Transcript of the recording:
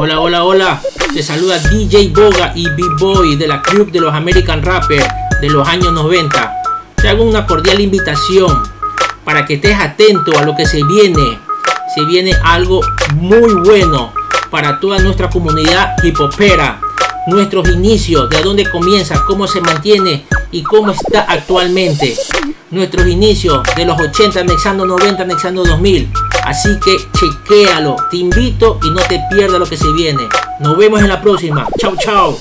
Hola, hola, hola. Te saluda DJ Boga y B-Boy de la club de los American Rappers de los años 90. Te hago una cordial invitación para que estés atento a lo que se viene. Se viene algo muy bueno para toda nuestra comunidad hipopera. Nuestros inicios, de dónde comienza, cómo se mantiene y cómo está actualmente. Nuestros inicios de los 80, anexando 90, anexando 2000. Así que chequéalo, te invito y no te pierdas lo que se viene. Nos vemos en la próxima. Chao, chao.